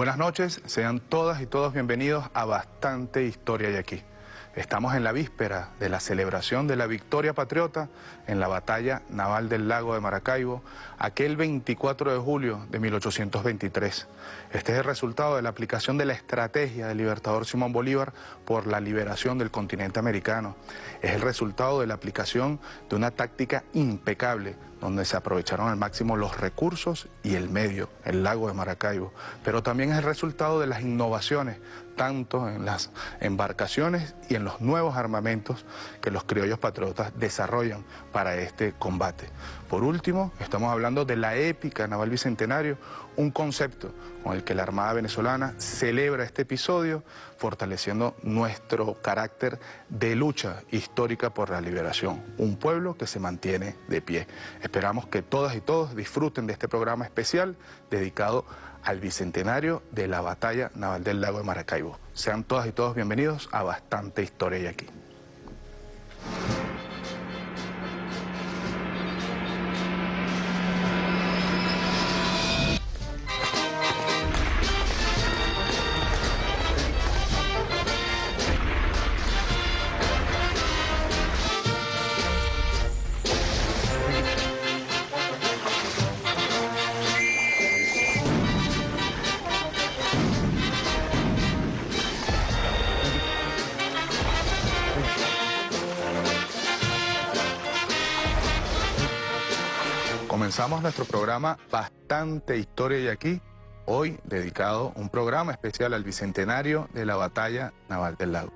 Buenas noches, sean todas y todos bienvenidos a Bastante Historia hay Aquí. Estamos en la víspera de la celebración de la victoria patriota en la Batalla Naval del Lago de Maracaibo, aquel 24 de julio de 1823. Este es el resultado de la aplicación de la estrategia del libertador Simón Bolívar por la liberación del continente americano. Es el resultado de la aplicación de una táctica impecable, donde se aprovecharon al máximo los recursos y el medio, el lago de Maracaibo. Pero también es el resultado de las innovaciones, tanto en las embarcaciones y en los nuevos armamentos que los criollos patriotas desarrollan para este combate. Por último, estamos hablando de la épica naval bicentenario, un concepto con el que la Armada venezolana celebra este episodio, fortaleciendo nuestro carácter de lucha histórica por la liberación, un pueblo que se mantiene de pie. Esperamos que todas y todos disfruten de este programa especial dedicado al bicentenario de la Batalla Naval del Lago de Maracaibo. Sean todas y todos bienvenidos a Bastante Historia hay Aquí. Comenzamos nuestro programa Bastante Historia hay Aquí, hoy dedicado un programa especial al bicentenario de la Batalla Naval del Lago.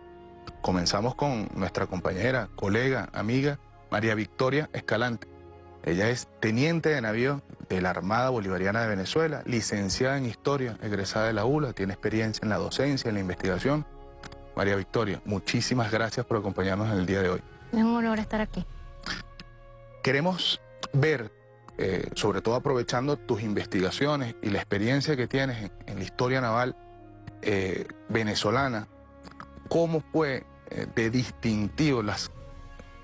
Comenzamos con nuestra compañera, colega, amiga, María Victoria Escalante. Ella es teniente de navío de la Armada Bolivariana de Venezuela, licenciada en Historia, egresada de la ULA, tiene experiencia en la docencia, en la investigación. María Victoria, muchísimas gracias por acompañarnos en el día de hoy. Es un honor estar aquí. Queremos ver, sobre todo aprovechando tus investigaciones y la experiencia que tienes en la historia naval venezolana, cómo fue de distintivo las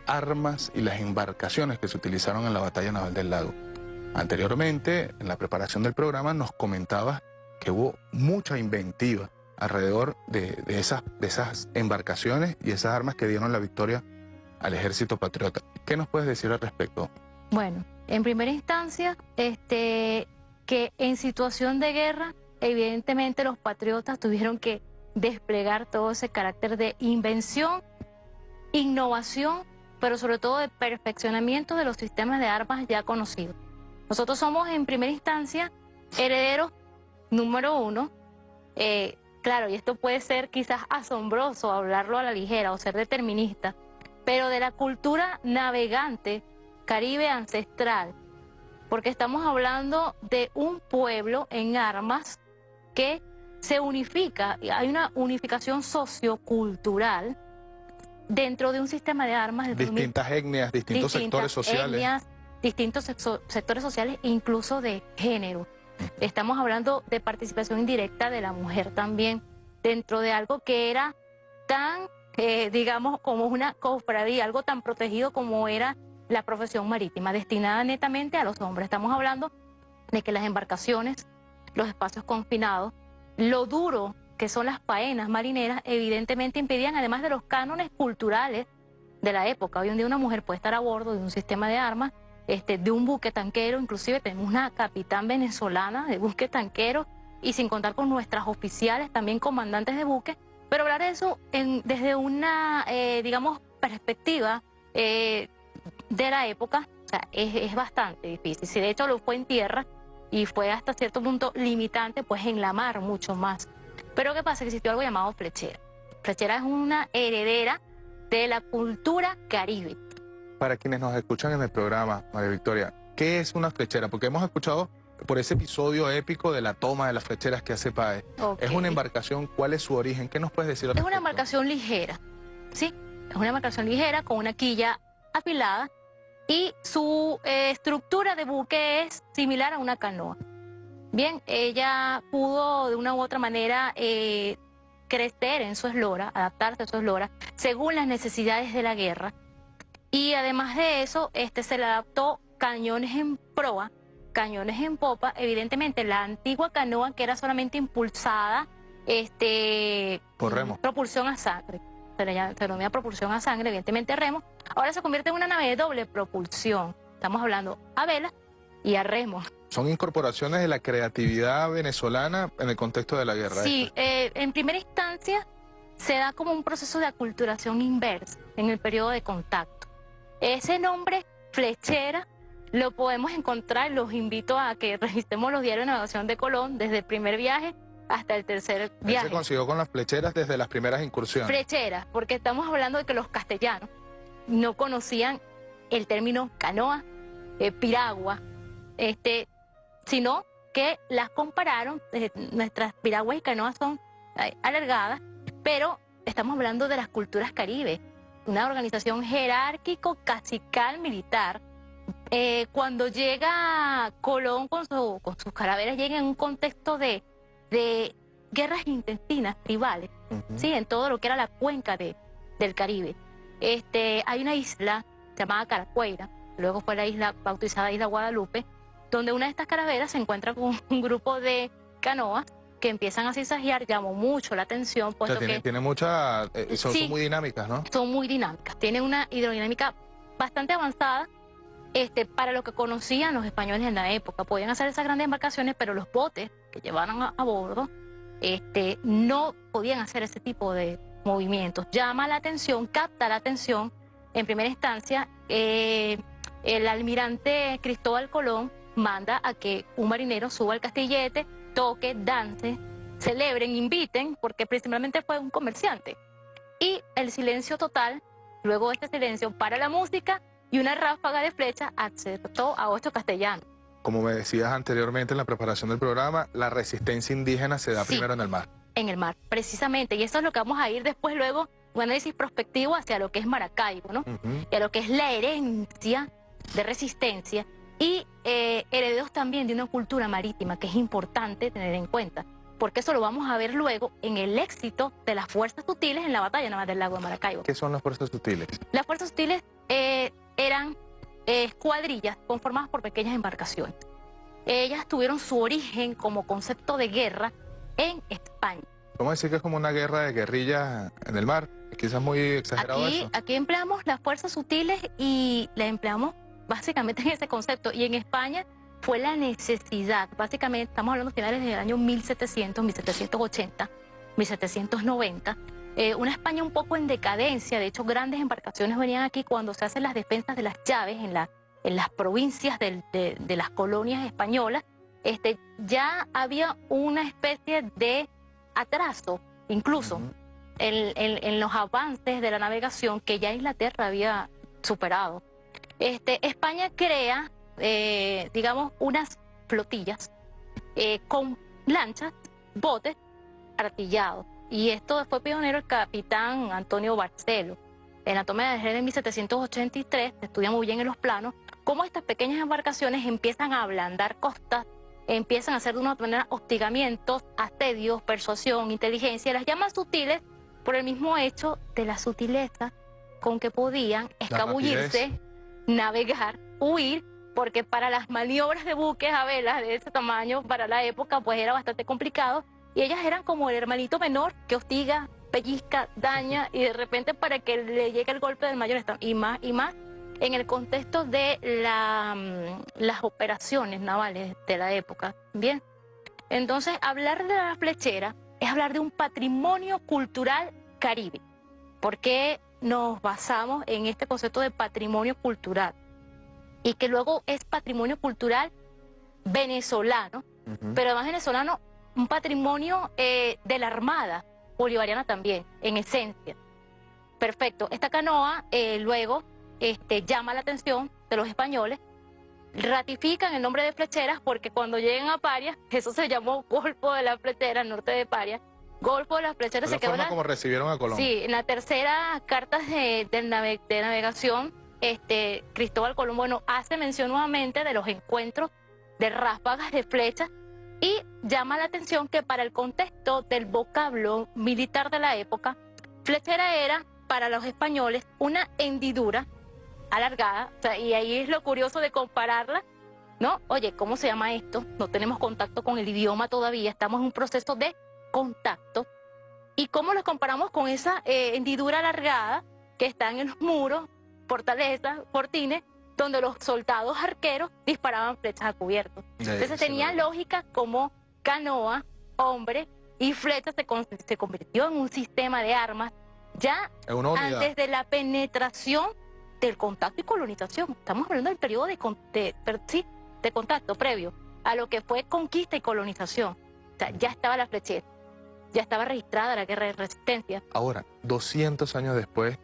armas y las embarcaciones que se utilizaron en la Batalla Naval del Lago. Anteriormente, en la preparación del programa, nos comentabas que hubo mucha inventiva alrededor de esas embarcaciones y esas armas que dieron la victoria al ejército patriota. ¿Qué nos puedes decir al respecto? Bueno, en primera instancia, que en situación de guerra, evidentemente los patriotas tuvieron que desplegar todo ese carácter de invención, innovación, pero sobre todo de perfeccionamiento de los sistemas de armas ya conocidos. Nosotros somos en primera instancia herederos número uno. Claro, y esto puede ser quizás asombroso hablarlo a la ligera o ser determinista, pero de la cultura navegante Caribe ancestral, porque estamos hablando de un pueblo en armas que se unifica, hay una unificación sociocultural dentro de un sistema de armas. Distintas etnias, distintos sectores sociales. Distintos sectores sociales, incluso de género. Estamos hablando de participación indirecta de la mujer también, dentro de algo que era tan, digamos, como una cofradía, algo tan protegido como era la profesión marítima, destinada netamente a los hombres. Estamos hablando de que las embarcaciones, los espacios confinados, lo duro que son las faenas marineras, evidentemente impedían, además de los cánones culturales de la época. Hoy en día una mujer puede estar a bordo de un sistema de armas, de un buque tanquero, inclusive tenemos una capitán venezolana de buque tanquero, y sin contar con nuestras oficiales, también comandantes de buque, pero hablar de eso desde una, digamos, perspectiva de la época, o sea, es bastante difícil. Si de hecho lo fue en tierra y fue hasta cierto punto limitante, pues en la mar mucho más. Pero ¿qué pasa? Que existió algo llamado flechera. Flechera es una heredera de la cultura caribe. Para quienes nos escuchan en el programa, María Victoria, ¿qué es una flechera? Porque hemos escuchado por ese episodio épico de la toma de las flecheras que hace Páez. Okay. Es una embarcación, ¿cuál es su origen? ¿Qué nos puedes decir al respecto? Es una embarcación ligera, ¿sí? Es una embarcación ligera con una quilla afilada, y su estructura de buque es similar a una canoa. Bien, ella pudo de una u otra manera crecer en su eslora, adaptarse a su eslora, según las necesidades de la guerra. Y además de eso, se le adaptó cañones en proa, cañones en popa, evidentemente la antigua canoa que era solamente impulsada por remo. Propulsión a sangre, se denomina propulsión a sangre, evidentemente remo, ahora se convierte en una nave de doble propulsión, estamos hablando a vela y a remo. Son incorporaciones de la creatividad venezolana en el contexto de la guerra. Sí, en primera instancia se da como un proceso de aculturación inversa en el periodo de contacto. Ese nombre, flechera, lo podemos encontrar, los invito a que registremos los diarios de navegación de Colón desde el primer viaje hasta el tercer viaje. Se consiguió con las flecheras desde las primeras incursiones. Flecheras, porque estamos hablando de que los castellanos no conocían el término canoa, piragua, sino que las compararon, nuestras piraguas y canoas son alargadas, pero estamos hablando de las culturas caribes, una organización jerárquico-cacical militar. Cuando llega Colón con sus carabelas, llega en un contexto de guerras intestinas, tribales, ¿sí? En todo lo que era la cuenca del Caribe. Hay una isla llamada Caracueira, luego fue la isla bautizada Isla Guadalupe, donde una de estas carabelas se encuentra con un grupo de canoas que empiezan a zigzaguear, llamó mucho la atención. Puesto que tiene mucha, son muy dinámicas, ¿no? Son muy dinámicas, tienen una hidrodinámica bastante avanzada. Para lo que conocían los españoles en la época, podían hacer esas grandes embarcaciones, pero los botes que llevaban a bordo no podían hacer ese tipo de movimientos. Llama la atención, capta la atención, en primera instancia, el almirante Cristóbal Colón manda a que un marinero suba al castillete, toque, dance, celebren, inviten, porque principalmente fue un comerciante. Y el silencio total, luego este silencio para la música, y una ráfaga de flechas acertó a 8 castellanos. Como me decías anteriormente en la preparación del programa, la resistencia indígena se da primero en el mar. En el mar, precisamente. Y eso es lo que vamos a ir después, luego, un análisis prospectivo hacia lo que es Maracaibo, ¿no? Y a lo que es la herencia de resistencia y herederos también de una cultura marítima que es importante tener en cuenta, porque eso lo vamos a ver luego en el éxito de las fuerzas sutiles en la batalla naval del lago de Maracaibo. ¿Qué son las fuerzas sutiles? Las fuerzas sutiles eran escuadrillas conformadas por pequeñas embarcaciones. Ellas tuvieron su origen como concepto de guerra en España. Vamos a decir que es como una guerra de guerrillas en el mar, quizás muy exagerado eso. Aquí empleamos las fuerzas sutiles y las empleamos básicamente en ese concepto. Y en España fue la necesidad, básicamente estamos hablando finales del año 1700, 1780, 1790, una España un poco en decadencia, de hecho grandes embarcaciones venían aquí cuando se hacen las defensas de las llaves en las provincias de las colonias españolas, ya había una especie de atraso, incluso en los avances de la navegación que ya Inglaterra había superado. España crea, digamos, unas flotillas con lanchas, botes, artillados. Y esto fue pionero el capitán Antonio Barcelo. En la toma de Jerez en 1783, se estudia muy bien en los planos, cómo estas pequeñas embarcaciones empiezan a ablandar costas, empiezan a hacer de una manera hostigamientos, asedios, persuasión, inteligencia, las llaman sutiles por el mismo hecho de la sutileza con que podían escabullirse, navegar, huir, porque para las maniobras de buques a velas de ese tamaño, para la época, pues era bastante complicado. Y ellas eran como el hermanito menor que hostiga, pellizca, daña y de repente para que le llegue el golpe del mayor están. Y más en el contexto de las operaciones navales de la época. Bien, entonces hablar de la flechera es hablar de un patrimonio cultural caribe. ¿Por qué nos basamos en este concepto de patrimonio cultural? Y que luego es patrimonio cultural venezolano, pero además venezolano, un patrimonio de la Armada Bolivariana también, en esencia. Perfecto. Esta canoa luego llama la atención de los españoles, ratifican el nombre de flecheras porque cuando lleguen a Paria, eso se llamó Golfo de las Flecheras, norte de Paria, Golfo de las Flecheras se quedó. La forma como recibieron a Colón. Sí, en la tercera carta de navegación, Cristóbal Colón, bueno, hace mención nuevamente de los encuentros de ráfagas de flechas. Y llama la atención que para el contexto del vocablo militar de la época, flechera era para los españoles una hendidura alargada, y ahí es lo curioso de compararla ¿no? Oye, ¿cómo se llama esto? No tenemos contacto con el idioma todavía, estamos en un proceso de contacto. ¿Y cómo los comparamos con esa hendidura alargada que están en los muros, fortalezas, fortines, donde los soldados arqueros disparaban flechas a cubierto? Entonces tenía lógica como canoa, hombre y flecha se convirtió en un sistema de armas ya antes de la penetración del contacto y colonización. Estamos hablando del periodo de contacto previo a lo que fue conquista y colonización. O sea, ya estaba la flechera, ya estaba registrada la guerra de resistencia. Ahora, 200 años después,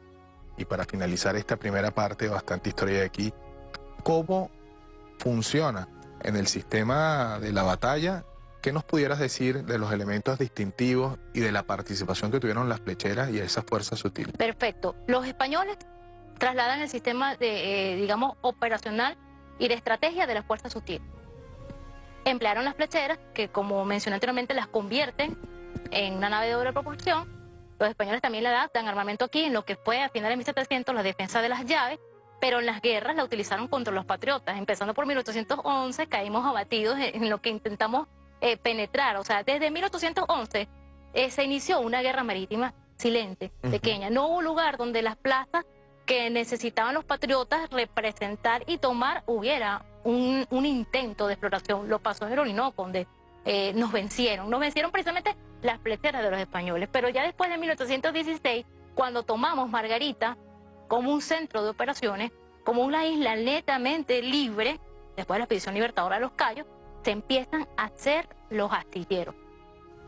y para finalizar esta primera parte, bastante historia de aquí, ¿cómo funciona en el sistema de la batalla? ¿Qué nos pudieras decir de los elementos distintivos y de la participación que tuvieron las flecheras y esas fuerzas sutiles? Perfecto. Los españoles trasladan el sistema de, digamos, operacional y de estrategia de las fuerzas sutiles. Emplearon las flecheras, que como mencioné anteriormente, las convierten en una nave de doble propulsión. Los españoles también la adaptan armamento aquí, en lo que fue a finales de 1700 la defensa de las llaves, pero en las guerras la utilizaron contra los patriotas. Empezando por 1811, caímos abatidos en lo que intentamos penetrar. O sea, desde 1811 se inició una guerra marítima silente, pequeña. No hubo lugar donde las plazas que necesitaban los patriotas representar y tomar hubiera un intento de exploración. Lo pasó en el Orinoco, donde nos vencieron precisamente las flecheras de los españoles. Pero ya después de 1816, cuando tomamos Margarita como un centro de operaciones, como una isla netamente libre, después de la expedición libertadora de los Cayos, se empiezan a hacer los astilleros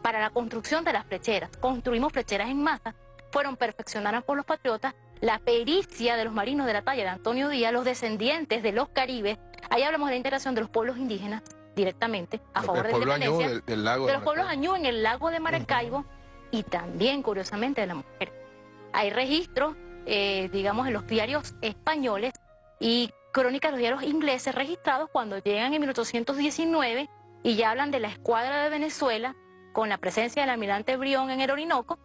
para la construcción de las flecheras. Construimos flecheras en masa, fueron perfeccionadas por los patriotas, la pericia de los marinos de la talla de Antonio Díaz, los descendientes de los caribes. Ahí hablamos de la integración de los pueblos indígenas directamente a favor de la independencia, de los pueblos añú en el lago de Maracaibo y también, curiosamente, de la mujer. Hay registros, digamos, en los diarios españoles y crónicas de los diarios ingleses registrados cuando llegan en 1819 y ya hablan de la escuadra de Venezuela con la presencia del almirante Brión en el Orinoco.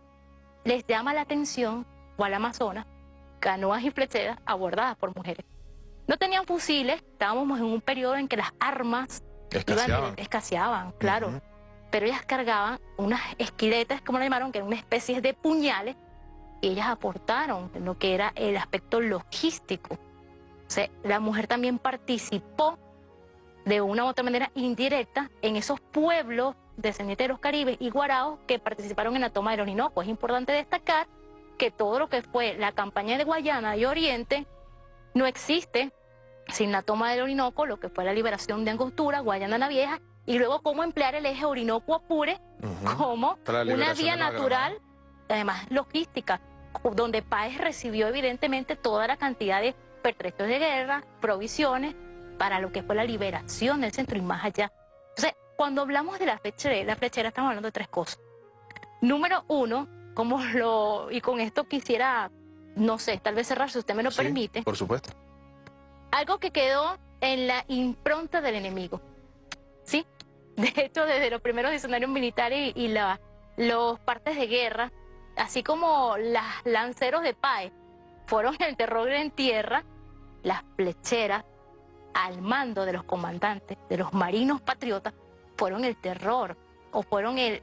Les llama la atención, o al Amazonas, canoas y flecheras abordadas por mujeres. No tenían fusiles, estábamos en un periodo en que las armas escaseaban, claro. Pero ellas cargaban unas esquiletas, como la llamaron, que eran una especie de puñales, y ellas aportaron en lo que era el aspecto logístico. O sea, la mujer también participó de una u otra manera indirecta en esos pueblos descendientes de los caribes y guaraos que participaron en la toma del Orinoco. Es importante destacar que todo lo que fue la campaña de Guayana y Oriente no existe sin la toma del Orinoco, lo que fue la liberación de Angostura, Guayana la Vieja, y luego cómo emplear el eje Orinoco-Apure como una vía natural, además logística, donde Páez recibió evidentemente toda la cantidad de pertrechos de guerra, provisiones, para lo que fue la liberación del centro y más allá. Entonces, cuando hablamos de la flechera estamos hablando de tres cosas. Número uno, y con esto quisiera, no sé, tal vez cerrar, si usted me lo permite. Por supuesto. Algo que quedó en la impronta del enemigo, ¿sí? De hecho, desde los primeros diccionarios militares y los partes de guerra, así como los lanceros de Páez fueron el terror en tierra, las flecheras al mando de los comandantes, de los marinos patriotas, fueron el terror o fueron el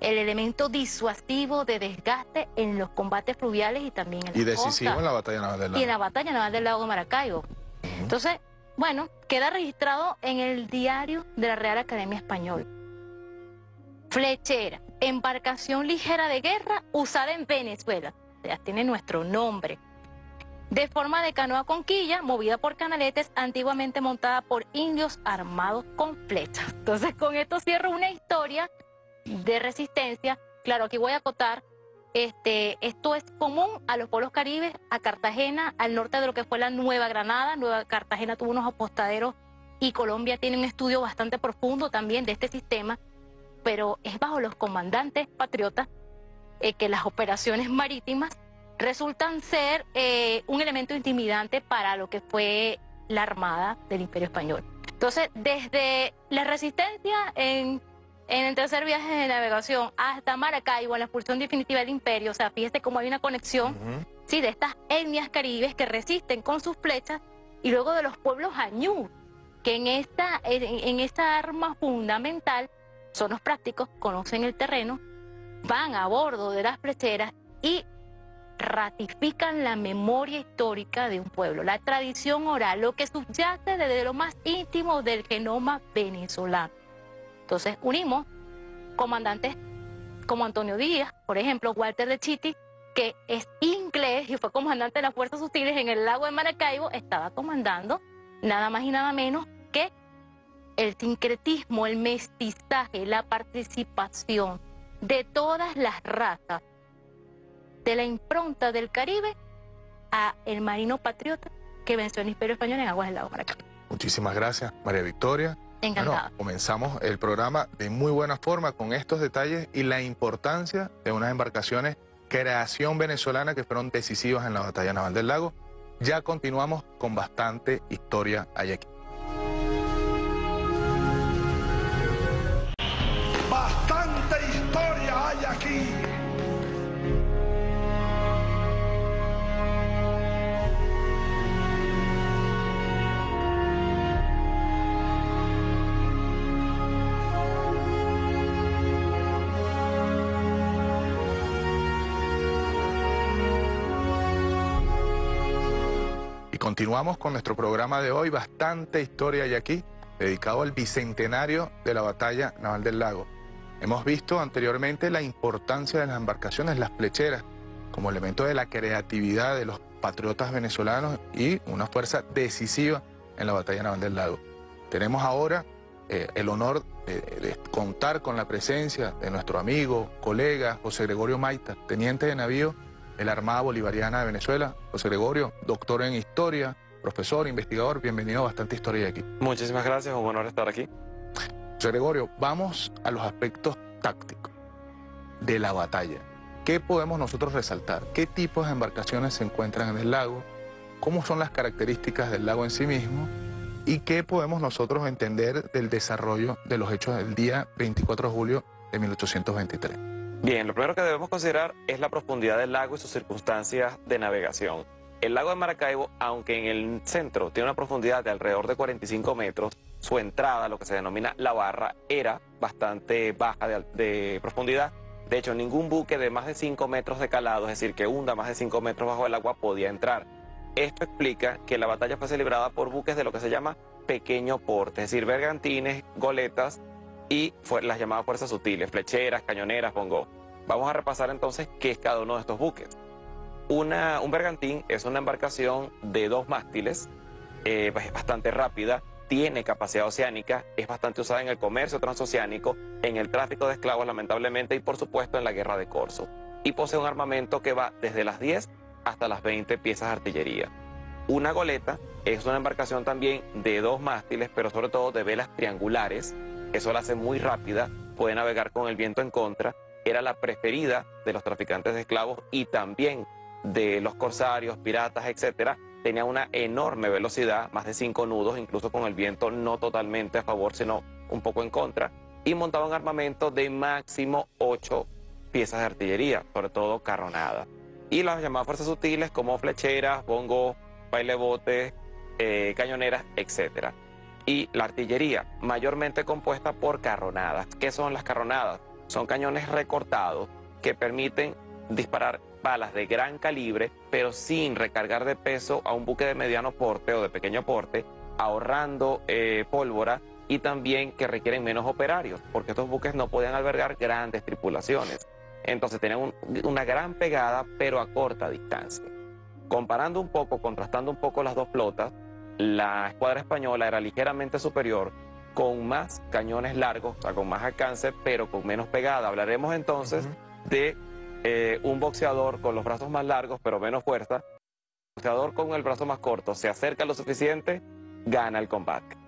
elemento disuasivo de desgaste en los combates fluviales y también en la costa. Y decisivo en la Batalla Naval del Lago. Y en la Batalla Naval del Lago de Maracaibo. Entonces, bueno, queda registrado en el diario de la Real Academia Española. Flechera, embarcación ligera de guerra usada en Venezuela. Ya tiene nuestro nombre. De forma de canoa con quilla, movida por canaletes, antiguamente montada por indios armados con flechas. Entonces, con esto cierro una historia de resistencia. Claro, aquí voy a acotar, esto es común a los pueblos caribes, a Cartagena, al norte de lo que fue la Nueva Granada. Nueva Cartagena tuvo unos apostaderos y Colombia tiene un estudio bastante profundo también de este sistema, pero es bajo los comandantes patriotas que las operaciones marítimas resultan ser un elemento intimidante para lo que fue la Armada del Imperio Español. Entonces, desde la resistencia en el tercer viaje de navegación hasta Maracaibo, en la expulsión definitiva del imperio, o sea, fíjese cómo hay una conexión ¿sí? de estas etnias caribes que resisten con sus flechas, y luego de los pueblos añú, que en esta arma fundamental son los prácticos, conocen el terreno, van a bordo de las flecheras y ratifican la memoria histórica de un pueblo, la tradición oral, lo que subyace desde lo más íntimo del genoma venezolano. Entonces unimos comandantes como Antonio Díaz, por ejemplo, Walter Chitty, que es inglés y fue comandante de las fuerzas sutiles en el lago de Maracaibo, estaba comandando nada más y nada menos que el sincretismo, el mestizaje, la participación de todas las razas, de la impronta del Caribe a el marino patriota que venció el Imperio Español en aguas del lago de Maracaibo. Muchísimas gracias, María Victoria. Encantada. Bueno, comenzamos el programa de muy buena forma con estos detalles y la importancia de unas embarcaciones creación venezolana que fueron decisivas en la Batalla Naval del Lago. Ya continuamos con Bastante Historia hay Aquí. Bastante historia hay aquí. Continuamos con nuestro programa de hoy, Bastante Historia hay Aquí, dedicado al bicentenario de la Batalla Naval del Lago. Hemos visto anteriormente la importancia de las embarcaciones, las flecheras, como elemento de la creatividad de los patriotas venezolanos y una fuerza decisiva en la Batalla Naval del Lago. Tenemos ahora el honor de contar con la presencia de nuestro amigo, colega, José Gregorio Maita, teniente de navío de la Armada Bolivariana de Venezuela. José Gregorio, doctor en Historia, profesor, investigador, bienvenido a Bastante Historia hay Aquí. Muchísimas gracias, un honor estar aquí. José Gregorio, vamos a los aspectos tácticos de la batalla. ¿Qué podemos nosotros resaltar? ¿Qué tipos de embarcaciones se encuentran en el lago? ¿Cómo son las características del lago en sí mismo? ¿Y qué podemos nosotros entender del desarrollo de los hechos del día 24 de julio de 1823? Bien, lo primero que debemos considerar es la profundidad del lago y sus circunstancias de navegación. El lago de Maracaibo, aunque en el centro tiene una profundidad de alrededor de 45 metros, su entrada, lo que se denomina la barra, era bastante baja de profundidad. De hecho, ningún buque de más de 5 metros de calado, es decir, que hunda más de 5 metros bajo el agua, podía entrar. Esto explica que la batalla fue celebrada por buques de lo que se llama pequeño porte, es decir, bergantines, goletas, y las llamadas fuerzas sutiles, flecheras, cañoneras, bongos. Vamos a repasar entonces qué es cada uno de estos buques. Un bergantín es una embarcación de 2 mástiles, es bastante rápida, tiene capacidad oceánica, es bastante usada en el comercio transoceánico, en el tráfico de esclavos lamentablemente y por supuesto en la guerra de Corso. Y posee un armamento que va desde las 10 hasta las 20 piezas de artillería. Una goleta es una embarcación también de 2 mástiles, pero sobre todo de velas triangulares. Eso la hace muy rápida, puede navegar con el viento en contra, era la preferida de los traficantes de esclavos y también de los corsarios, piratas, etcétera. Tenía una enorme velocidad, más de 5 nudos, incluso con el viento no totalmente a favor, sino un poco en contra, y montaba un armamento de máximo 8 piezas de artillería, sobre todo carronada. Y las llamadas fuerzas sutiles como flecheras, bongos, bailebotes, cañoneras, etcétera. Y la artillería, mayormente compuesta por carronadas. ¿Qué son las carronadas? Son cañones recortados que permiten disparar balas de gran calibre, pero sin recargar de peso a un buque de mediano porte o de pequeño porte, ahorrando pólvora y también que requieren menos operarios, porque estos buques no podían albergar grandes tripulaciones. Entonces tenían una gran pegada, pero a corta distancia. Comparando un poco, contrastando un poco las dos flotas, la escuadra española era ligeramente superior, con más cañones largos, o sea, con más alcance, pero con menos pegada. Hablaremos entonces de un boxeador con los brazos más largos, pero menos fuerza. Un boxeador con el brazo más corto se acerca lo suficiente, gana el combate.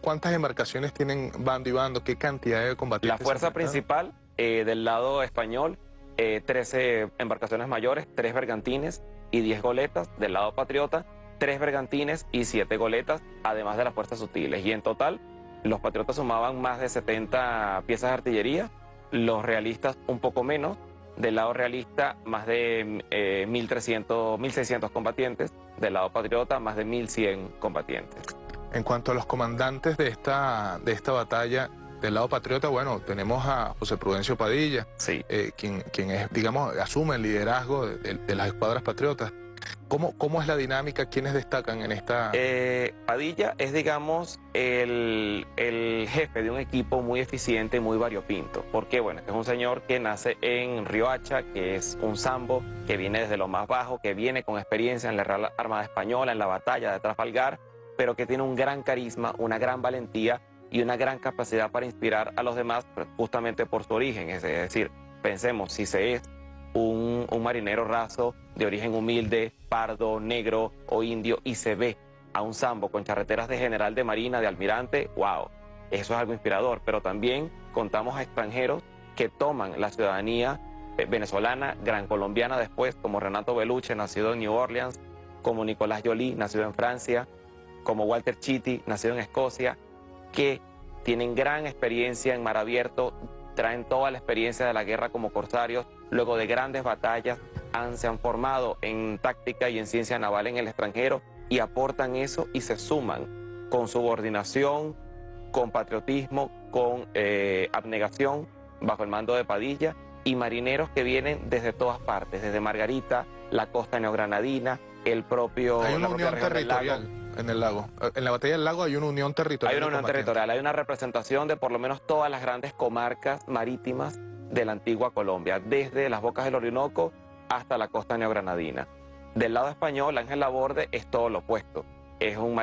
¿Cuántas embarcaciones tienen bando y bando? ¿Qué cantidad de combatientes? La fuerza principal del lado español, 13 embarcaciones mayores, 3 bergantines y 10 goletas. Del lado patriota, 3 bergantines y 7 goletas, además de las fuerzas sutiles. Y en total, los patriotas sumaban más de 70 piezas de artillería, los realistas un poco menos. Del lado realista, más de 1.600 combatientes. Del lado patriota, más de 1.100 combatientes. En cuanto a los comandantes de esta batalla, del lado patriota, bueno, tenemos a José Prudencio Padilla, sí, quien es, digamos, asume el liderazgo de las escuadras patriotas. ¿Cómo es la dinámica? ¿Quiénes destacan en esta...? Padilla es, digamos, el jefe de un equipo muy eficiente, muy variopinto. Porque, bueno, es un señor que nace en Riohacha, que es un sambo, que viene desde lo más bajo, que viene con experiencia en la Real Armada Española, en la batalla de Trafalgar, pero que tiene un gran carisma, una gran valentía y una gran capacidad para inspirar a los demás justamente por su origen. Es decir, pensemos, si se es un marinero raso de origen humilde, pardo, negro o indio, y se ve a un sambo con charreteras de general de marina, de almirante, wow, eso es algo inspirador. Pero también contamos a extranjeros que toman la ciudadanía venezolana, gran colombiana después, como Renato Beluche, nacido en New Orleans, como Nicolás Joly, nacido en Francia, como Walter Chitty, nacido en Escocia, que tienen gran experiencia en mar abierto, traen toda la experiencia de la guerra como corsarios, luego de grandes batallas se han formado en táctica y en ciencia naval en el extranjero y aportan eso y se suman con subordinación, con patriotismo, con abnegación bajo el mando de Padilla, y marineros que vienen desde todas partes, desde Margarita, la costa neogranadina, el propio... Hay una unión territorial en el lago. En la batalla del lago hay una unión territorial. Hay una unión territorial, hay una representación de por lo menos todas las grandes comarcas marítimas de la antigua Colombia, desde las bocas del Orinoco hasta la costa neogranadina. Del lado español, Ángel Laborde es todo lo opuesto. Es un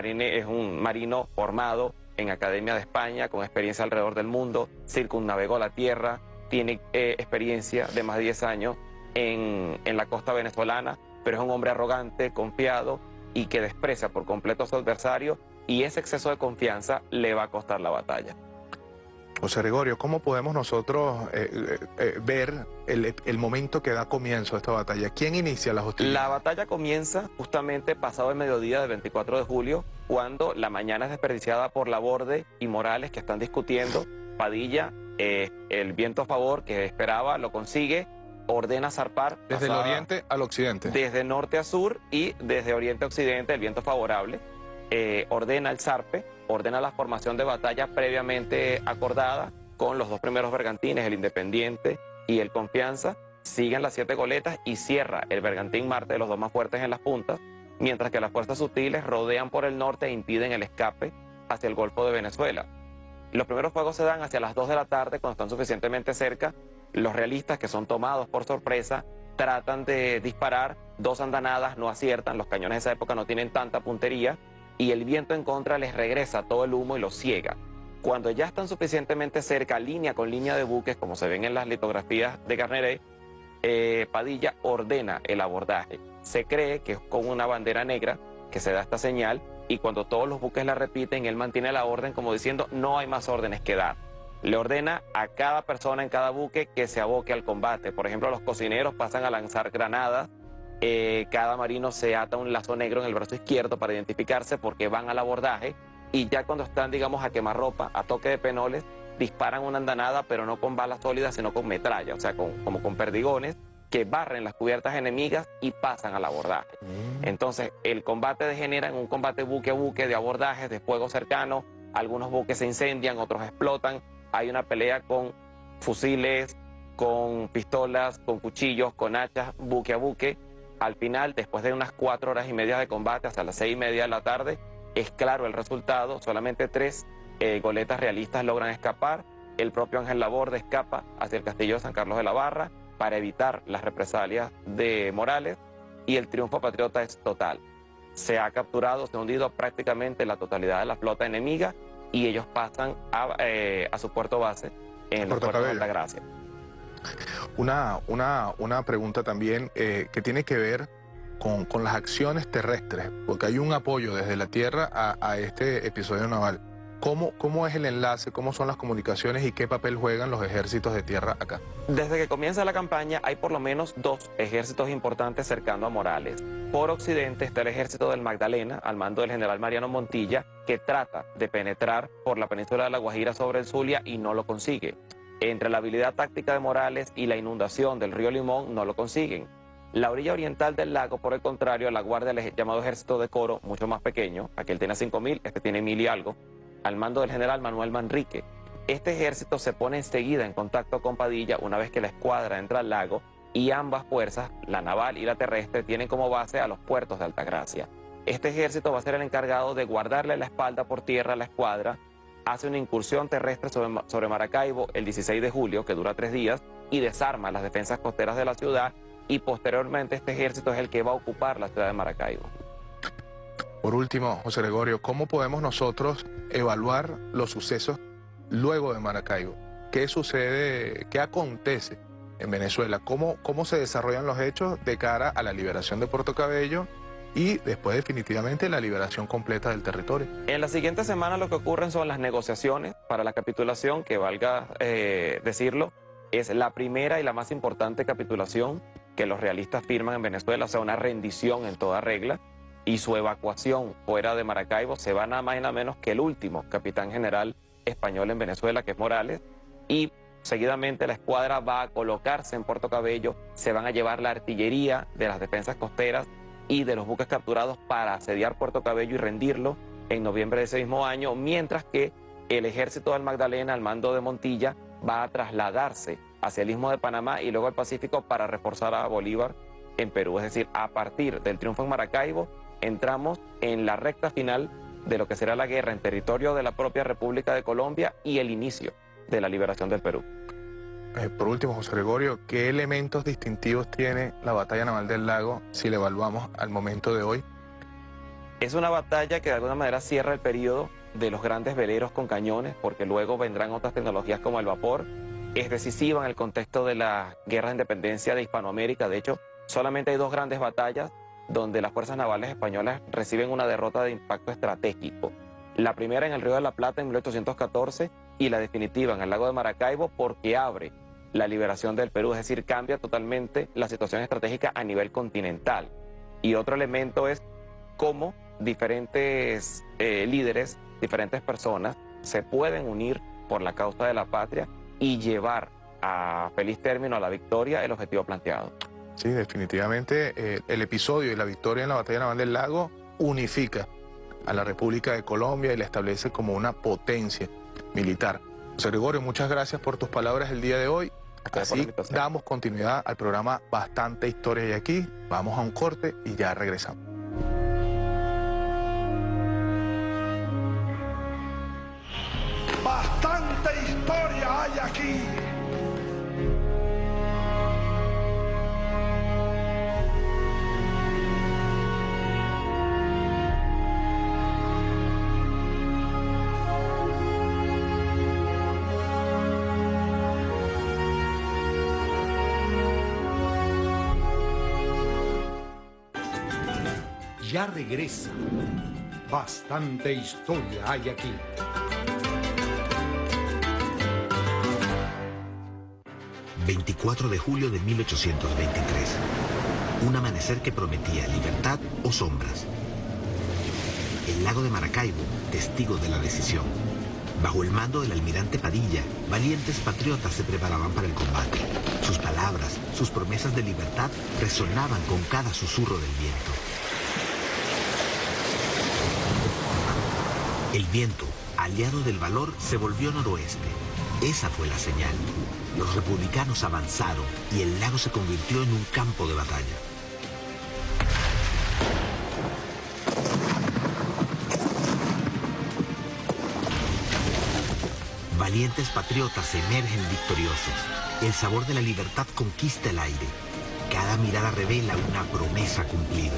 marino formado en Academia de España, con experiencia alrededor del mundo, circunnavegó la tierra, tiene experiencia de más de 10 años en la costa venezolana, pero es un hombre arrogante, confiado y que desprecia por completo a su adversario, y ese exceso de confianza le va a costar la batalla. José Gregorio, ¿cómo podemos nosotros ver el momento que da comienzo a esta batalla? ¿Quién inicia la hostilidad? La batalla comienza justamente pasado el mediodía del 24 de julio, cuando la mañana es desperdiciada por Laborde y Morales, que están discutiendo. Padilla, el viento a favor que esperaba, lo consigue, ordena zarpar. Desde el oriente al occidente. Desde norte a sur y desde oriente a occidente, el viento favorable. Ordena el zarpe, ordena la formación de batalla previamente acordada con los dos primeros bergantines, el Independiente y el Confianza, siguen las 7 goletas y cierra el bergantín Marte, los dos más fuertes en las puntas, mientras que las fuerzas sutiles rodean por el norte e impiden el escape hacia el Golfo de Venezuela. Los primeros fuegos se dan hacia las 2 de la tarde, cuando están suficientemente cerca. Los realistas, que son tomados por sorpresa, tratan de disparar 2 andanadas, no aciertan, los cañones de esa época no tienen tanta puntería, y el viento en contra les regresa todo el humo y los ciega. Cuando ya están suficientemente cerca, línea con línea de buques, como se ven en las litografías de Carneret, Padilla ordena el abordaje. Se cree que es con una bandera negra que se da esta señal, y cuando todos los buques la repiten, él mantiene la orden como diciendo, no hay más órdenes que dar. Le ordena a cada persona en cada buque que se aboque al combate. Por ejemplo, los cocineros pasan a lanzar granadas. Cada marino se ata un lazo negro en el brazo izquierdo para identificarse, porque van al abordaje, y ya cuando están, digamos, a quemarropa, a toque de penoles, disparan una andanada, pero no con balas sólidas, sino con metralla, o sea, como con perdigones, que barren las cubiertas enemigas y pasan al abordaje. Entonces, el combate degenera en un combate buque a buque, de abordajes, de fuego cercano. Algunos buques se incendian, otros explotan. Hay una pelea con fusiles, con pistolas, con cuchillos, con hachas, buque a buque. Al final, después de unas 4 horas y media de combate, hasta las 6:30 de la tarde, es claro el resultado. Solamente 3 goletas realistas logran escapar. El propio Ángel Laborde escapa hacia el castillo de San Carlos de la Barra para evitar las represalias de Morales, y el triunfo patriota es total. Se ha capturado, se ha hundido prácticamente la totalidad de la flota enemiga, y ellos pasan a su puerto base en el puerto de Altagracia. Una pregunta también que tiene que ver con las acciones terrestres, porque hay un apoyo desde la tierra a este episodio naval. ¿Cómo es el enlace? ¿Cómo son las comunicaciones? ¿Y qué papel juegan los ejércitos de tierra acá? Desde que comienza la campaña hay por lo menos 2 ejércitos importantes cercando a Morales. Por occidente está el ejército del Magdalena, al mando del general Mariano Montilla, que trata de penetrar por la península de La Guajira sobre el Zulia y no lo consigue. Entre la habilidad táctica de Morales y la inundación del río Limón no lo consiguen. La orilla oriental del lago, por el contrario, a la guardia del llamado ejército de Coro, mucho más pequeño, aquel tenía 5.000, este tiene 1.000 y algo, al mando del general Manuel Manrique. Este ejército se pone enseguida en contacto con Padilla una vez que la escuadra entra al lago y ambas fuerzas, la naval y la terrestre, tienen como base a los puertos de Altagracia. Este ejército va a ser el encargado de guardarle la espalda por tierra a la escuadra, hace una incursión terrestre sobre Maracaibo el 16 de julio, que dura 3 días, y desarma las defensas costeras de la ciudad, y posteriormente este ejército es el que va a ocupar la ciudad de Maracaibo. Por último, José Gregorio, ¿cómo podemos nosotros evaluar los sucesos luego de Maracaibo? ¿Qué sucede, qué acontece en Venezuela? ¿Cómo se desarrollan los hechos de cara a la liberación de Puerto Cabello y después definitivamente la liberación completa del territorio? En la siguiente semana lo que ocurren son las negociaciones para la capitulación, que valga decirlo, es la primera y la más importante capitulación que los realistas firman en Venezuela, o sea, una rendición en toda regla, y su evacuación fuera de Maracaibo se va nada más y nada menos que el último capitán general español en Venezuela, que es Morales, y seguidamente la escuadra va a colocarse en Puerto Cabello, se van a llevar la artillería de las defensas costeras y de los buques capturados para asediar Puerto Cabello y rendirlo en noviembre de ese mismo año, mientras que el ejército del Magdalena, al mando de Montilla, va a trasladarse hacia el Istmo de Panamá y luego al Pacífico para reforzar a Bolívar en Perú. Es decir, a partir del triunfo en Maracaibo, entramos en la recta final de lo que será la guerra en territorio de la propia República de Colombia y el inicio de la liberación del Perú. Por último, José Gregorio, ¿qué elementos distintivos tiene la batalla naval del lago si la evaluamos al momento de hoy? Es una batalla que de alguna manera cierra el periodo de los grandes veleros con cañones, porque luego vendrán otras tecnologías como el vapor. Es decisiva en el contexto de la guerra de independencia de Hispanoamérica. De hecho, solamente hay 2 grandes batallas donde las fuerzas navales españolas reciben una derrota de impacto estratégico. La primera en el Río de la Plata en 1814 y la definitiva en el lago de Maracaibo, porque abre la liberación del Perú, es decir, cambia totalmente la situación estratégica a nivel continental. Y otro elemento es cómo diferentes líderes, diferentes personas se pueden unir por la causa de la patria y llevar a feliz término, a la victoria, el objetivo planteado. Sí, definitivamente el episodio y la victoria en la batalla naval del lago unifica a la República de Colombia y la establece como una potencia militar. José Gregorio, muchas gracias por tus palabras el día de hoy. Así damos continuidad al programa Bastante Historia hay Aquí. Vamos a un corte y ya regresamos. Bastante historia hay aquí. Ya regresa. Bastante historia hay aquí. ...24 de julio de 1823... un amanecer que prometía libertad o sombras. El lago de Maracaibo, testigo de la decisión. Bajo el mando del almirante Padilla, valientes patriotas se preparaban para el combate. Sus palabras, sus promesas de libertad, resonaban con cada susurro del viento. El viento, aliado del valor, se volvió noroeste. Esa fue la señal. Los republicanos avanzaron y el lago se convirtió en un campo de batalla. Valientes patriotas emergen victoriosos. El sabor de la libertad conquista el aire. Cada mirada revela una promesa cumplida.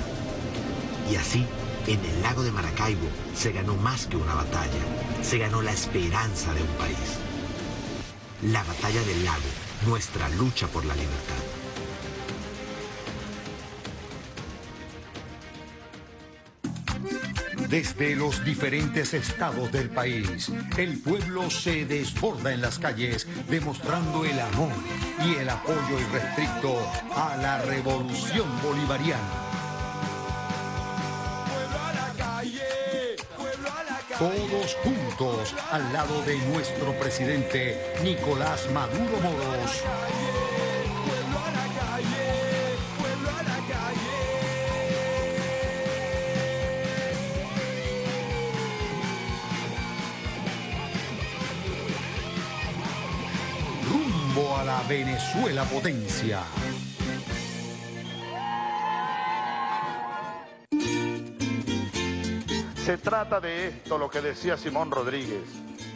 Y así, en el lago de Maracaibo, se ganó más que una batalla. Se ganó la esperanza de un país. La batalla del lago, nuestra lucha por la libertad. Desde los diferentes estados del país, el pueblo se desborda en las calles, demostrando el amor y el apoyo irrestricto a la revolución bolivariana. Todos juntos, al lado de nuestro presidente Nicolás Maduro Moros. a la Venezuela potencia. Se trata de esto, lo que decía Simón Rodríguez.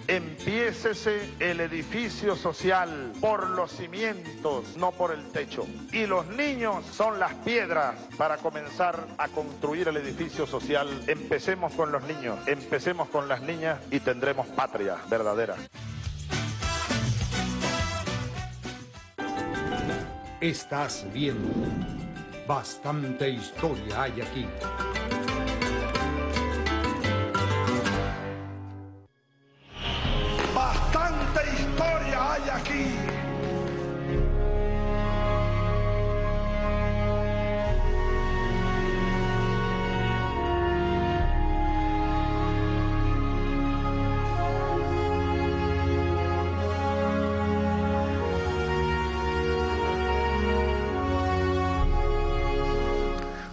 Empiécese el edificio social por los cimientos, no por el techo. Y los niños son las piedras para comenzar a construir el edificio social. Empecemos con los niños, empecemos con las niñas y tendremos patria verdadera. Estás viendo Bastante Historia hay aquí.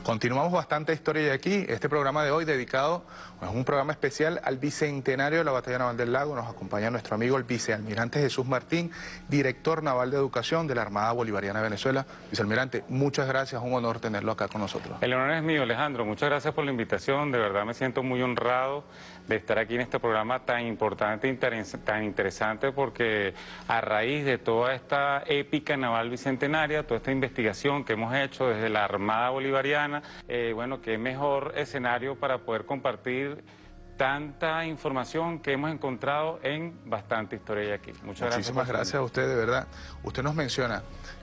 Continuamos Bastante Historia de aquí. Este programa de hoy dedicado, es un programa especial al bicentenario de la Batalla Naval del Lago. Nos acompaña nuestro amigo el vicealmirante Jesús Martín, director naval de educación de la Armada Bolivariana de Venezuela. Vicealmirante, muchas gracias, un honor tenerlo acá con nosotros. El honor es mío, Alejandro. Muchas gracias por la invitación. De verdad me siento muy honrado de estar aquí en este programa tan importante y tan interesante, porque a raíz de toda esta épica naval bicentenaria, toda esta investigación que hemos hecho desde la Armada Bolivariana, bueno, qué mejor escenario para poder compartir tanta información que hemos encontrado en Bastante Historia de aquí. Muchas gracias. Muchísimas gracias a usted, de verdad. Usted nos menciona,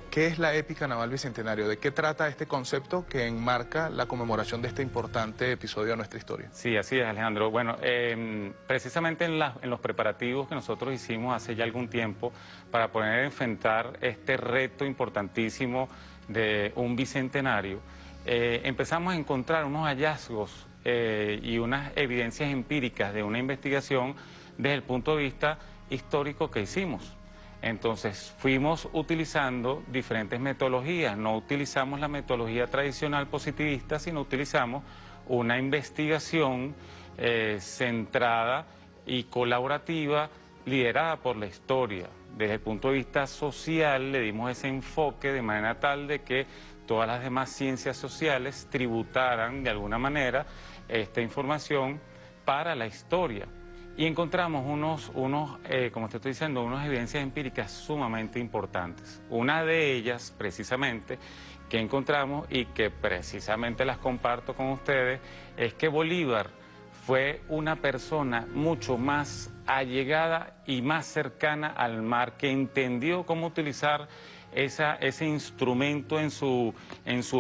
¿qué es la épica naval bicentenario? ¿De qué trata este concepto que enmarca la conmemoración de este importante episodio de nuestra historia? Sí, así es, Alejandro. Bueno, precisamente en los preparativos que nosotros hicimos hace ya algún tiempo para poder enfrentar este reto importantísimo de un bicentenario, empezamos a encontrar unos hallazgos y unas evidencias empíricas de una investigación desde el punto de vista histórico que hicimos. Entonces fuimos utilizando diferentes metodologías, no utilizamos la metodología tradicional positivista, sino utilizamos una investigación centrada y colaborativa, liderada por la historia. Desde el punto de vista social le dimos ese enfoque de manera tal de que todas las demás ciencias sociales tributaran de alguna manera esta información para la historia. Y encontramos como te estoy diciendo, unas evidencias empíricas sumamente importantes. Una de ellas, precisamente, que encontramos y que precisamente las comparto con ustedes, es que Bolívar fue una persona mucho más allegada y más cercana al mar, que entendió cómo utilizar ese instrumento en su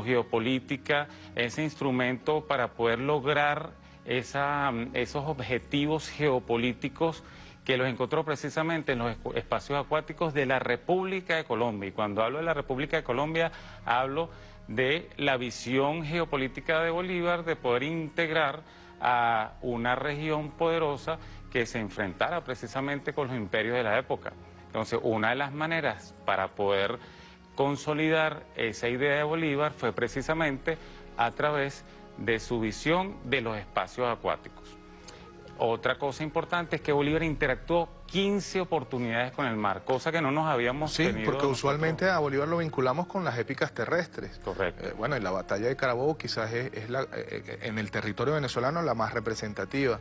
geopolítica, ese instrumento para poder lograr esos objetivos geopolíticos que los encontró precisamente en los espacios acuáticos de la República de Colombia. Y cuando hablo de la República de Colombia, hablo de la visión geopolítica de Bolívar de poder integrar a una región poderosa que se enfrentara precisamente con los imperios de la época. Entonces, una de las maneras para poder consolidar esa idea de Bolívar fue precisamente a través de su visión de los espacios acuáticos. Otra cosa importante es que Bolívar interactuó 15 oportunidades con el mar, cosa que no nos habíamos tenido. Sí, porque usualmente nosotros a Bolívar lo vinculamos con las épicas terrestres. Correcto. Bueno, y la batalla de Carabobo quizás es en el territorio venezolano la más representativa.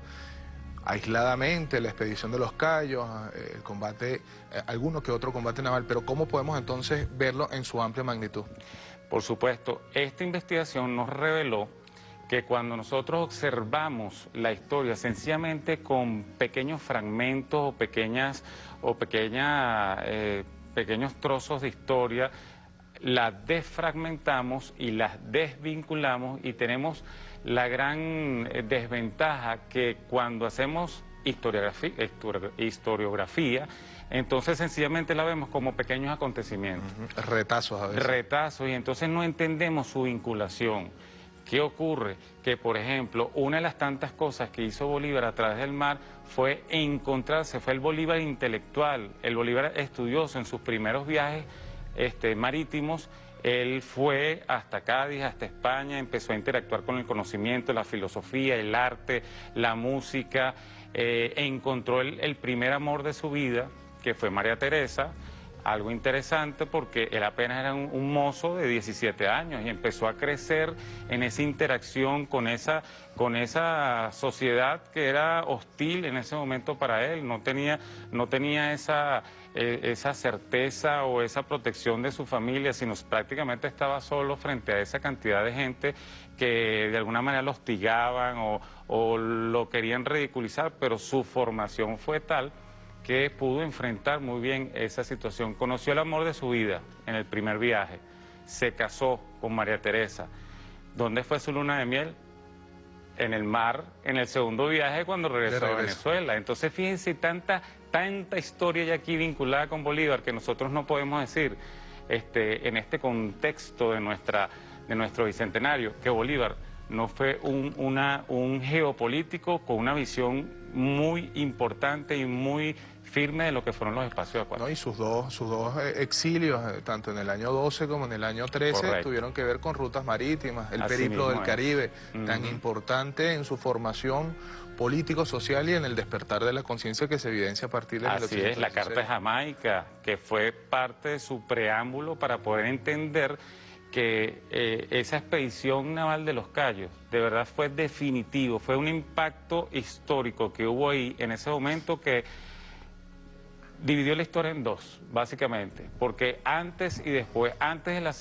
Aisladamente, la expedición de los Cayos, el combate, alguno que otro combate naval, pero ¿cómo podemos entonces verlo en su amplia magnitud? Por supuesto, esta investigación nos reveló que cuando nosotros observamos la historia sencillamente con pequeños fragmentos pequeños trozos de historia, la desfragmentamos y las desvinculamos, y tenemos la gran desventaja que cuando hacemos historiografía, entonces sencillamente la vemos como pequeños acontecimientos. Retazos a veces. Retazos, y entonces no entendemos su vinculación. ¿Qué ocurre? Que, por ejemplo, una de las tantas cosas que hizo Bolívar a través del mar fue encontrarse, fue el Bolívar intelectual, el Bolívar estudioso en sus primeros viajes marítimos. Él fue hasta Cádiz, hasta España, empezó a interactuar con el conocimiento, la filosofía, el arte, la música. Encontró el primer amor de su vida, que fue María Teresa. algo interesante porque él apenas era un mozo de 17 años y empezó a crecer en esa interacción con esa sociedad que era hostil en ese momento para él. No tenía esa certeza o esa protección de su familia, sino prácticamente estaba solo frente a esa cantidad de gente que de alguna manera lo hostigaban o lo querían ridiculizar, pero su formación fue tal que pudo enfrentar muy bien esa situación. Conoció el amor de su vida en el primer viaje, se casó con María Teresa. ¿Dónde fue su luna de miel? En el mar, en el segundo viaje cuando regresó a Venezuela. Entonces fíjense, tanta historia ya aquí vinculada con Bolívar que nosotros no podemos decir en este contexto de nuestro bicentenario que Bolívar no fue un geopolítico con una visión muy importante y muy firme de lo que fueron los espacios acuáticos. No, y sus dos exilios, tanto en el año 12 como en el año 13, correcto, tuvieron que ver con rutas marítimas, el periplo del Caribe, tan importante en su formación político, social y en el despertar de la conciencia que se evidencia a partir de la... Así es, la Carta de Jamaica, que fue parte de su preámbulo para poder entender que esa expedición naval de Los Cayos de verdad fue definitivo, fue un impacto histórico que hubo ahí en ese momento que dividió la historia en dos, básicamente, porque antes y después, antes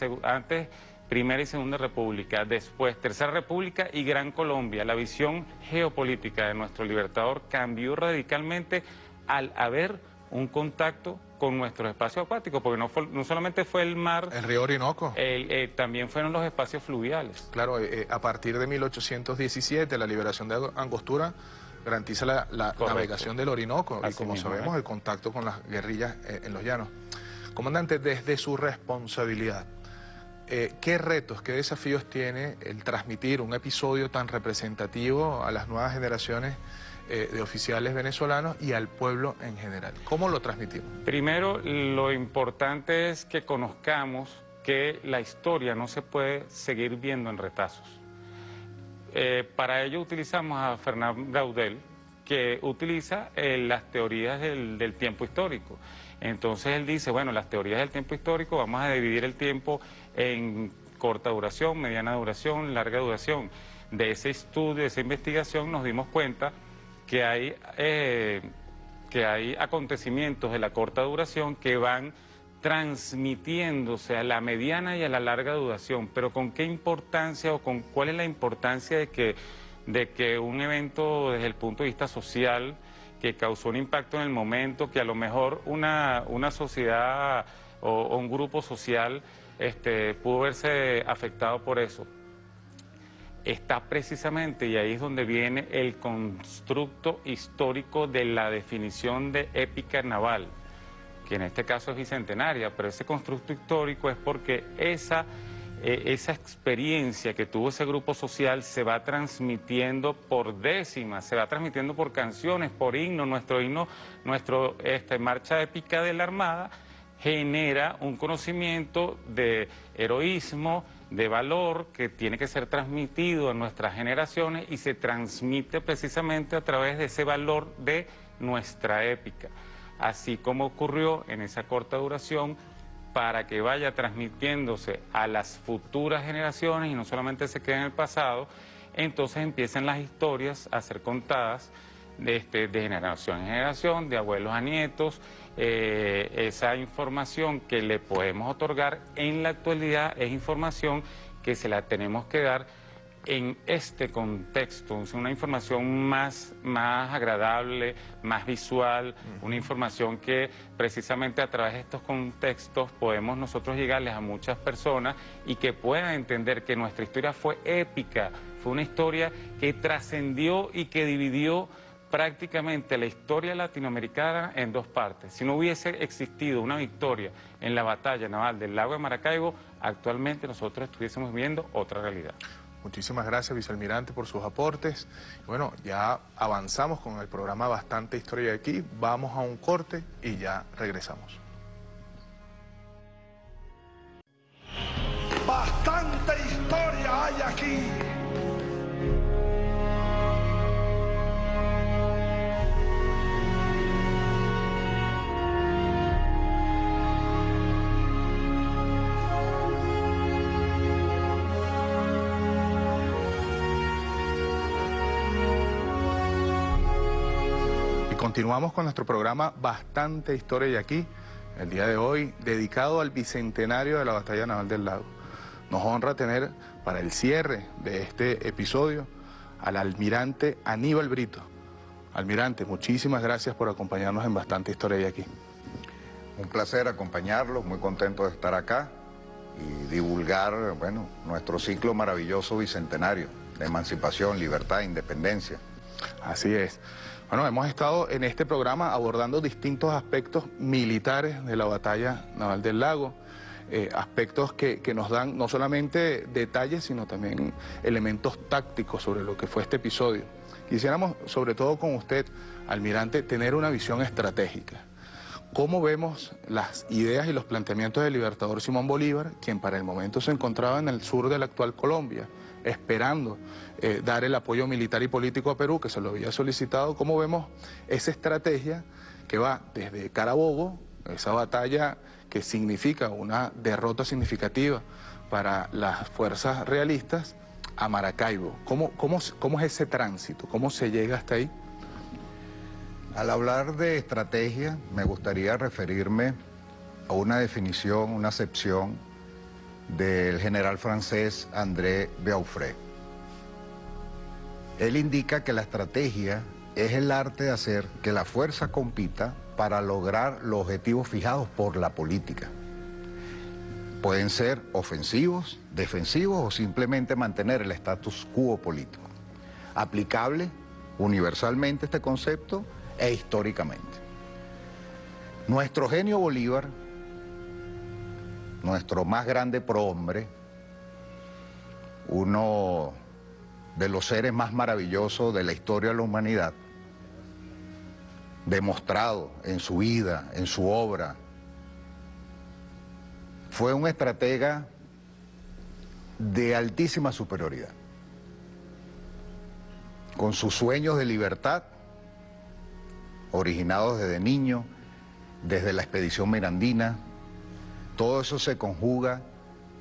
Primera y Segunda República, después Tercera República y Gran Colombia, la visión geopolítica de nuestro libertador cambió radicalmente al haber un contacto con nuestros espacios acuáticos, porque no solamente fue el mar... El río Orinoco. También fueron los espacios fluviales. Claro, a partir de 1817, la liberación de Angostura garantiza la navegación del Orinoco. Así y como mismo, sabemos, el contacto con las guerrillas en los llanos. Comandante, desde su responsabilidad, ¿qué retos, qué desafíos tiene el transmitir un episodio tan representativo a las nuevas generaciones de oficiales venezolanos y al pueblo en general? ¿Cómo lo transmitimos? Primero, lo importante es que conozcamos que la historia no se puede seguir viendo en retazos. Para ello utilizamos a Fernán Braudel, que utiliza las teorías del tiempo histórico. Entonces él dice, bueno, las teorías del tiempo histórico, vamos a dividir el tiempo en corta duración, mediana duración, larga duración. De ese estudio, de esa investigación, nos dimos cuenta que hay acontecimientos de la corta duración que van transmitiéndose a la mediana y a la larga duración, pero ¿con qué importancia o con cuál es la importancia de que un evento desde el punto de vista social que causó un impacto en el momento, que a lo mejor una sociedad o un grupo social pudo verse afectado por eso? Está precisamente, y ahí es donde viene el constructo histórico de la definición de épica naval, que en este caso es bicentenaria, pero ese constructo histórico es porque esa experiencia que tuvo ese grupo social se va transmitiendo por décimas, se va transmitiendo por canciones, por himnos. Nuestra marcha épica de la Armada genera un conocimiento de heroísmo, de valor que tiene que ser transmitido a nuestras generaciones y se transmite precisamente a través de ese valor de nuestra épica. Así como ocurrió en esa corta duración, para que vaya transmitiéndose a las futuras generaciones y no solamente se quede en el pasado, entonces empiezan las historias a ser contadas de generación en generación, de abuelos a nietos. Esa información que le podemos otorgar en la actualidad es información que se la tenemos que dar en este contexto, una información más agradable, más visual, una información que precisamente a través de estos contextos podemos nosotros llegarles a muchas personas y que puedan entender que nuestra historia fue épica, fue una historia que trascendió y que dividió prácticamente la historia latinoamericana en dos partes. Si no hubiese existido una victoria en la batalla naval del Lago de Maracaibo, actualmente nosotros estuviésemos viendo otra realidad. Muchísimas gracias, vicealmirante, por sus aportes. Bueno, ya avanzamos con el programa Bastante Historia hay Aquí. Vamos a un corte y ya regresamos. Bastante historia hay aquí. Continuamos con nuestro programa Bastante Historia hay Aquí, el día de hoy dedicado al bicentenario de la Batalla Naval del Lago. Nos honra tener para el cierre de este episodio al almirante Aníbal Brito. Almirante, muchísimas gracias por acompañarnos en Bastante Historia hay Aquí. Un placer acompañarlos, muy contento de estar acá y divulgar, bueno, nuestro ciclo maravilloso bicentenario de emancipación, libertad, independencia. Así es. Bueno, hemos estado en este programa abordando distintos aspectos militares de la Batalla Naval del Lago, aspectos que nos dan no solamente detalles, sino también elementos tácticos sobre lo que fue este episodio. Quisiéramos, sobre todo con usted, almirante, tener una visión estratégica. ¿Cómo vemos las ideas y los planteamientos del libertador Simón Bolívar, quien para el momento se encontraba en el sur de la actual Colombia, esperando dar el apoyo militar y político a Perú, que se lo había solicitado? ¿Cómo vemos esa estrategia que va desde Carabobo, esa batalla que significa una derrota significativa para las fuerzas realistas, a Maracaibo? ¿Cómo es ese tránsito? ¿Cómo se llega hasta ahí? Al hablar de estrategia, me gustaría referirme a una definición, una acepción del general francés André Beaufret. Él indica que la estrategia es el arte de hacer que la fuerza compita para lograr los objetivos fijados por la política. Pueden ser ofensivos, defensivos o simplemente mantener el status quo político. Aplicable universalmente este concepto e históricamente. Nuestro genio Bolívar, nuestro más grande prohombre, uno de los seres más maravillosos de la historia de la humanidad, demostrado en su vida, en su obra, fue un estratega de altísima superioridad. Con sus sueños de libertad, originados desde niño, desde la expedición mirandina, todo eso se conjuga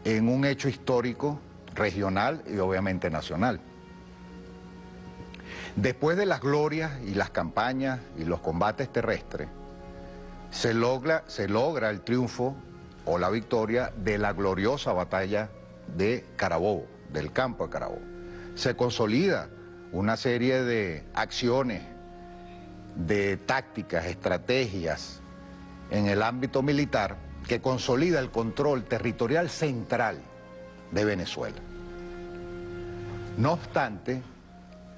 en un hecho histórico, regional y obviamente nacional. Después de las glorias y las campañas y los combates terrestres, se logra el triunfo o la victoria de la gloriosa batalla de Carabobo, del campo de Carabobo. Se consolida una serie de acciones, de tácticas, estrategias en el ámbito militar que consolida el control territorial central de Venezuela. No obstante,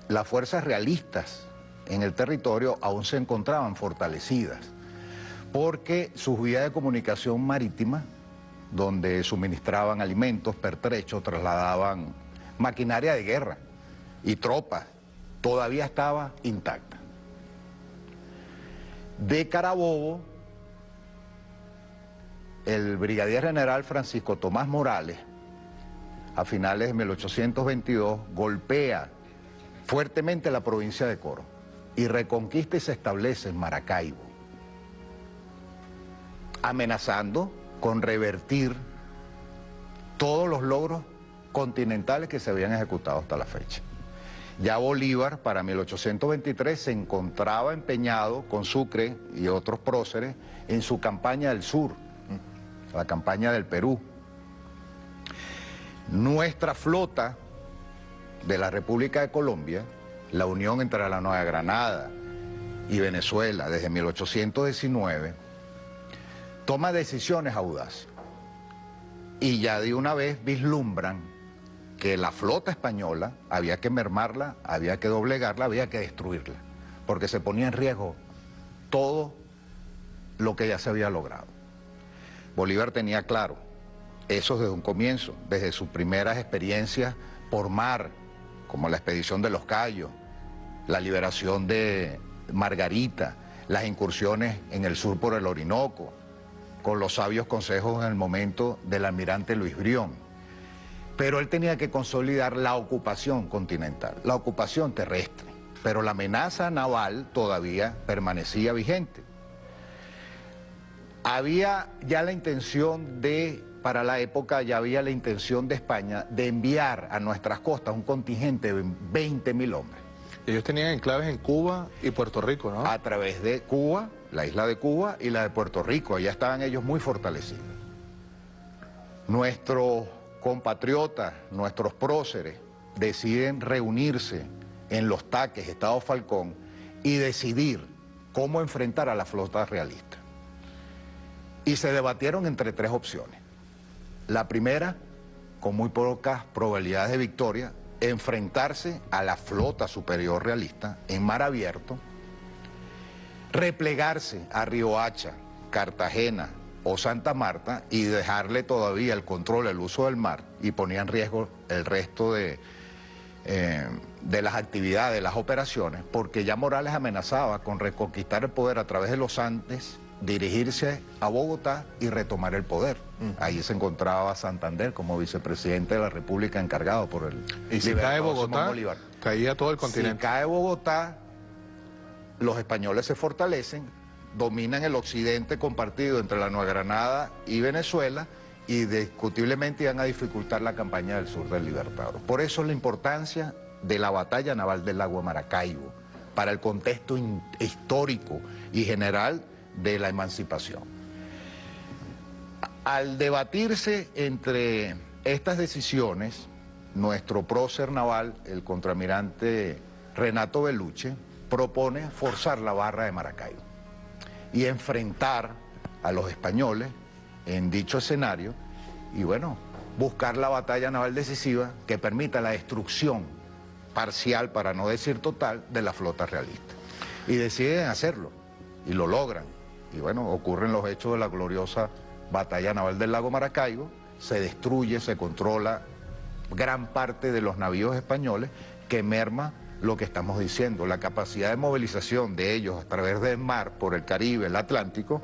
las fuerzas realistas en el territorio aún se encontraban fortalecidas porque sus vías de comunicación marítima, donde suministraban alimentos, pertrechos, trasladaban maquinaria de guerra y tropas, todavía estaba intacta. De Carabobo, el brigadier general Francisco Tomás Morales, a finales de 1822, golpea fuertemente la provincia de Coro y reconquista y se establece en Maracaibo, amenazando con revertir todos los logros continentales que se habían ejecutado hasta la fecha. Ya Bolívar, para 1823, se encontraba empeñado con Sucre y otros próceres en su campaña del sur, la campaña del Perú. Nuestra flota de la República de Colombia, la unión entre la Nueva Granada y Venezuela desde 1819, toma decisiones audaces y ya de una vez vislumbran que la flota española había que mermarla, había que doblegarla, había que destruirla, porque se ponía en riesgo todo lo que ya se había logrado. Bolívar tenía claro eso desde un comienzo, desde sus primeras experiencias por mar, como la expedición de Los Cayos, la liberación de Margarita, las incursiones en el sur por el Orinoco, con los sabios consejos en el momento del almirante Luis Brión. Pero él tenía que consolidar la ocupación continental, la ocupación terrestre, pero la amenaza naval todavía permanecía vigente. Había ya la intención de, para la época, ya había la intención de España de enviar a nuestras costas un contingente de 20.000 hombres. Ellos tenían enclaves en Cuba y Puerto Rico, ¿no? A través de Cuba, la isla de Cuba y la de Puerto Rico. Allá estaban ellos muy fortalecidos. Nuestros compatriotas, nuestros próceres, deciden reunirse en los taques Estado Falcón y decidir cómo enfrentar a la flota realista. Y se debatieron entre tres opciones. La primera, con muy pocas probabilidades de victoria, enfrentarse a la flota superior realista en mar abierto, replegarse a Riohacha, Cartagena o Santa Marta y dejarle todavía el control, el uso del mar, y ponía en riesgo el resto de las actividades, de las operaciones, porque ya Morales amenazaba con reconquistar el poder a través de los Andes, dirigirse a Bogotá y retomar el poder. Ahí se encontraba Santander como vicepresidente de la República, encargado por el... Y si cae Bogotá, caía todo el continente. Si cae Bogotá, los españoles se fortalecen, dominan el occidente compartido entre la Nueva Granada y Venezuela y discutiblemente iban a dificultar la campaña del sur del Libertador. Por eso la importancia de la batalla naval del lago de Maracaibo, para el contexto histórico y general de la emancipación. Al debatirse entre estas decisiones, nuestro prócer naval, el contraalmirante Renato Beluche, propone forzar la barra de Maracaibo y enfrentar a los españoles en dicho escenario y, bueno, buscar la batalla naval decisiva que permita la destrucción parcial, para no decir total, de la flota realista. Y deciden hacerlo y lo logran. Y bueno, ocurren los hechos de la gloriosa Batalla Naval del Lago Maracaibo, se destruye, se controla gran parte de los navíos españoles, que merma lo que estamos diciendo, la capacidad de movilización de ellos a través del mar, por el Caribe, el Atlántico,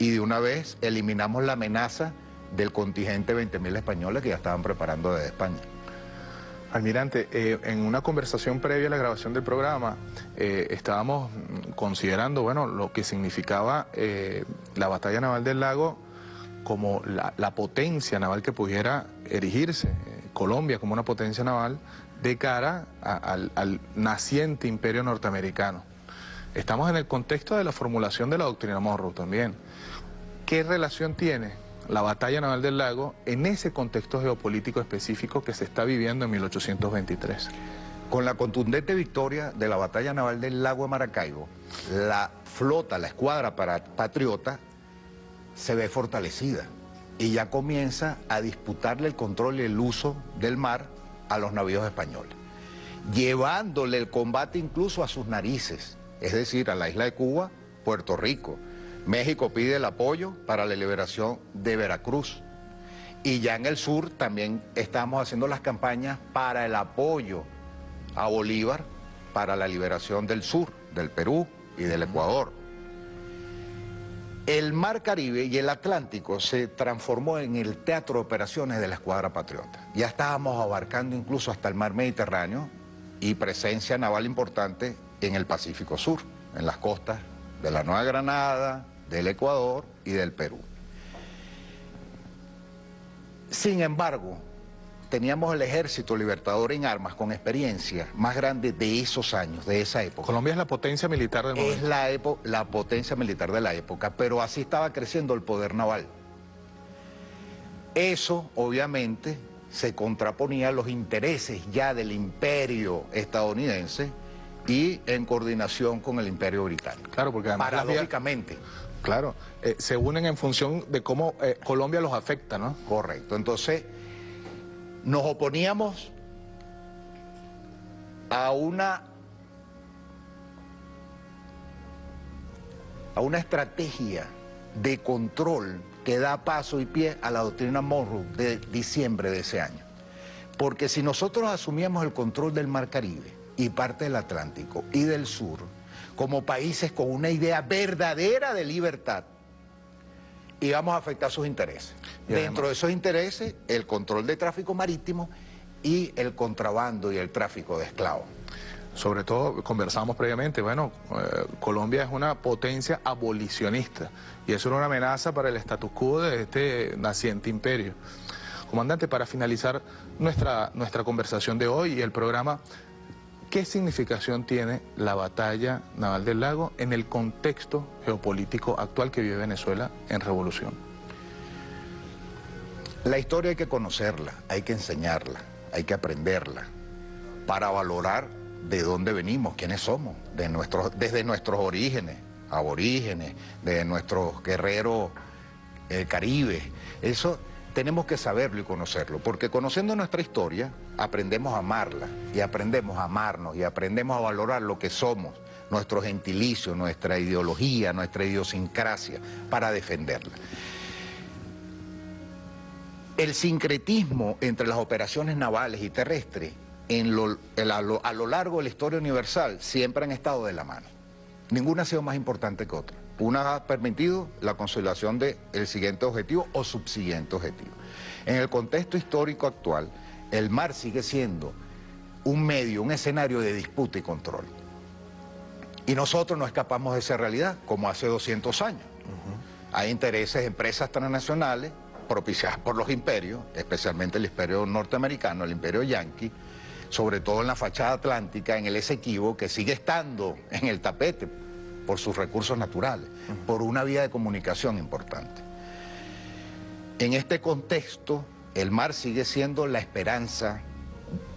y de una vez eliminamos la amenaza del contingente de 20.000 españoles que ya estaban preparando desde España. Almirante, en una conversación previa a la grabación del programa estábamos considerando, bueno, lo que significaba la Batalla Naval del Lago como la potencia naval que pudiera erigirse Colombia como una potencia naval de cara al naciente imperio norteamericano. Estamos en el contexto de la formulación de la doctrina Monroe también. ¿Qué relación tiene la Batalla Naval del Lago en ese contexto geopolítico específico que se está viviendo en 1823. Con la contundente victoria de la Batalla Naval del Lago de Maracaibo, la flota, la escuadra patriota, se ve fortalecida y ya comienza a disputarle el control y el uso del mar a los navíos españoles, llevándole el combate incluso a sus narices, es decir, a la isla de Cuba, Puerto Rico. México pide el apoyo para la liberación de Veracruz. Y ya en el sur también estamos haciendo las campañas para el apoyo a Bolívar para la liberación del sur, del Perú y del Ecuador. El mar Caribe y el Atlántico se transformó en el teatro de operaciones de la escuadra patriota. Ya estábamos abarcando incluso hasta el mar Mediterráneo y presencia naval importante en el Pacífico Sur, en las costas de la Nueva Granada, del Ecuador y del Perú. Sin embargo, teníamos el ejército libertador en armas con experiencia más grande de esos años, de esa época. Colombia es la potencia militar del momento. Es la potencia militar de la época, pero así estaba creciendo el poder naval. Eso, obviamente, se contraponía a los intereses ya del imperio estadounidense y en coordinación con el imperio británico. Claro, porque además paradójicamente. Claro, se unen en función de cómo Colombia los afecta, ¿no? Correcto, entonces nos oponíamos a una estrategia de control que da paso y pie a la doctrina Monroe de diciembre de ese año. Porque si nosotros asumíamos el control del mar Caribe y parte del Atlántico y del sur, como países con una idea verdadera de libertad, y vamos a afectar sus intereses. Y dentro además de esos intereses, el control de tráfico marítimo y el contrabando y el tráfico de esclavos. Sobre todo, conversamos previamente, bueno, Colombia es una potencia abolicionista, y eso era una amenaza para el status quo de este naciente imperio. Comandante, para finalizar nuestra conversación de hoy y el programa, ¿Qué significación tiene la batalla naval del lago en el contexto geopolítico actual que vive Venezuela en revolución? La historia hay que conocerla, hay que enseñarla, hay que aprenderla para valorar de dónde venimos, quiénes somos, desde nuestros orígenes, aborígenes, de nuestros guerreros Caribe. Eso tenemos que saberlo y conocerlo, porque conociendo nuestra historia aprendemos a amarla y aprendemos a amarnos y aprendemos a valorar lo que somos, nuestro gentilicio, nuestra ideología, nuestra idiosincrasia, para defenderla. El sincretismo entre las operaciones navales y terrestres a lo largo de la historia universal siempre han estado de la mano. Ninguna ha sido más importante que otra. Una ha permitido la consolidación del siguiente objetivo o subsiguiente objetivo. En el contexto histórico actual, el mar sigue siendo un medio, un escenario de disputa y control. Y nosotros no escapamos de esa realidad, como hace 200 años. Hay intereses de empresas transnacionales, propiciadas por los imperios, especialmente el imperio norteamericano, el imperio yanqui, sobre todo en la fachada atlántica, en el Esequibo, que sigue estando en el tapete, por sus recursos naturales, por una vía de comunicación importante. En este contexto, el mar sigue siendo la esperanza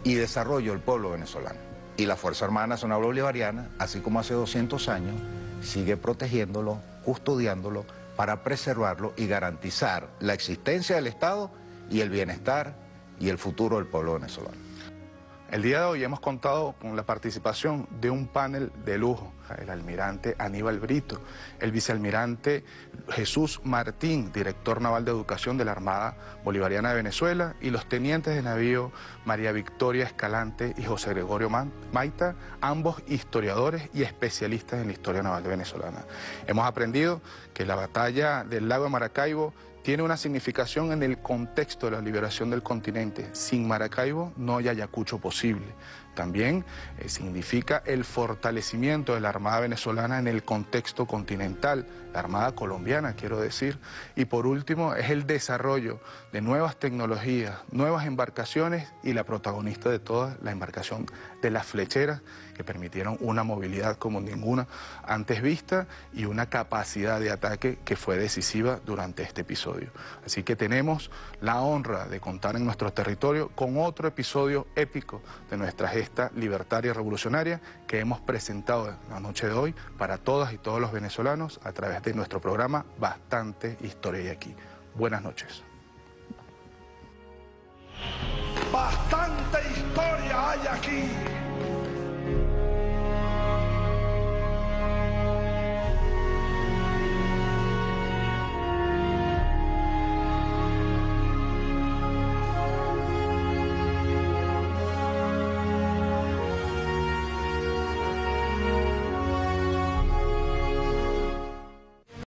y desarrollo del pueblo venezolano. Y la Fuerza Armada Nacional Bolivariana, así como hace 200 años, sigue protegiéndolo, custodiándolo, para preservarlo y garantizar la existencia del Estado y el bienestar y el futuro del pueblo venezolano. El día de hoy hemos contado con la participación de un panel de lujo. El almirante Aníbal Brito, el vicealmirante Jesús Martín, director naval de educación de la Armada Bolivariana de Venezuela, y los tenientes de navío María Victoria Escalante y José Gregorio Maita, ambos historiadores y especialistas en la historia naval venezolana. Hemos aprendido que la batalla del lago de Maracaibo tiene una significación en el contexto de la liberación del continente. Sin Maracaibo no hay Ayacucho posible. También significa el fortalecimiento de la Armada venezolana en el contexto continental, la Armada colombiana, quiero decir. Y por último, es el desarrollo de nuevas tecnologías, nuevas embarcaciones y la protagonista de todas, la embarcación de las flecheras, que permitieron una movilidad como ninguna antes vista y una capacidad de ataque que fue decisiva durante este episodio. Así que tenemos la honra de contar en nuestro territorio con otro episodio épico de nuestra gesta libertaria y revolucionaria que hemos presentado la noche de hoy para todas y todos los venezolanos a través de nuestro programa Bastante Historia hay Aquí. Buenas noches. Bastante historia hay aquí.